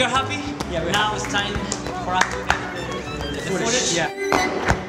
We're happy. Yeah, now it's time for us to end the footage. Yeah.